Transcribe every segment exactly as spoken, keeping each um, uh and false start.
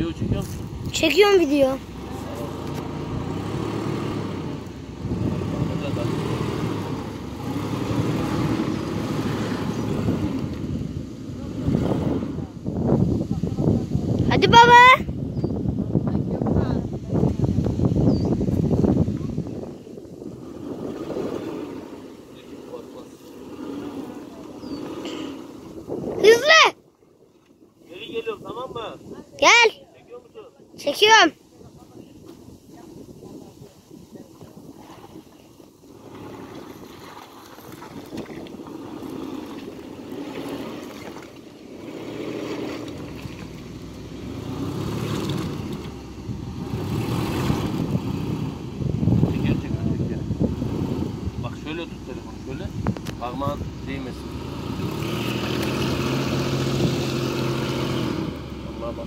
Video çekiyor musun? Çekiyorum video. Hadi baba. Gel. Çekiyorum. Çeker, çeker, çeker. Bak şöyle tut telefonu, şöyle. Parmağın değmesin. Allah'a bak.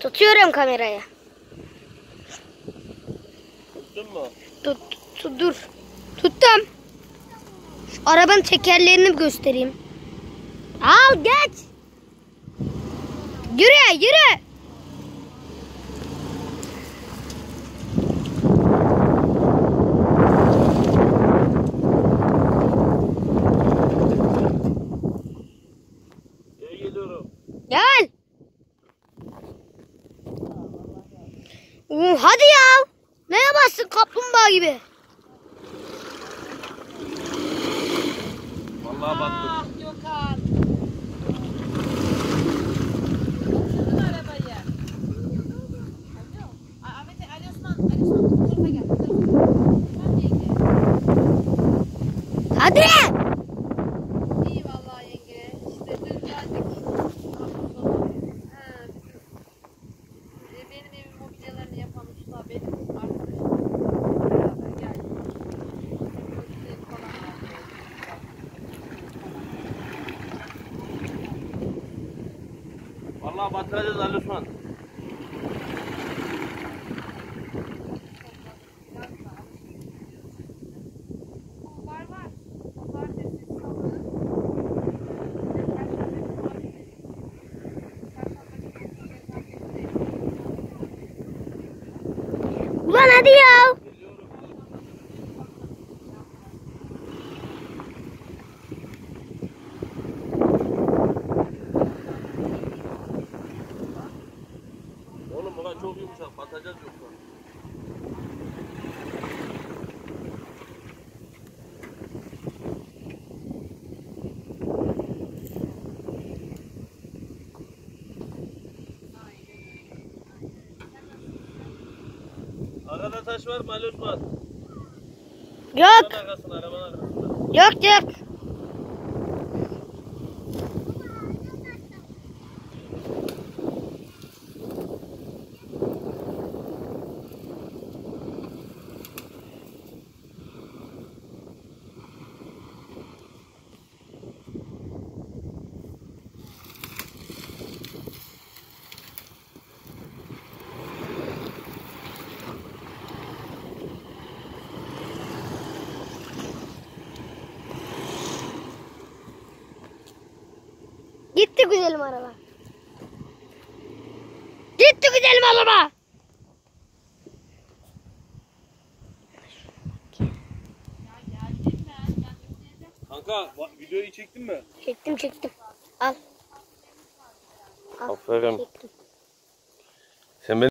Tutuyorum kamerayı. Tuttun mu? Tut, tut, dur. Tuttum. Şu arabanın tekerlerini göstereyim. Al geç. Yürü yürü. Gel. Hadi ya. Ne yaparsın kaplumbağa gibi? Vallahi battı. Ah, yok al. Tutun arabayı. Ahmet Ali Osman, Ali Osman tarafa gel. Hadi. İyi vallahi yenge. İşte dün geldik. Benim evim mobilyalarını yapan usta benim arkadaşım. Allah batıracağız Ali Osman. Ulan hadi ya. Çok yumuşak, batacağız yoksa. Arkada taş var mı Ali Osman? Yok. Arkasına, yok yok. Gitti güzelim araba. Gitti güzelim araba. Kanka videoyu çektin mi? Çektim çektim. Al. Al. Aferin. Çektim. Sen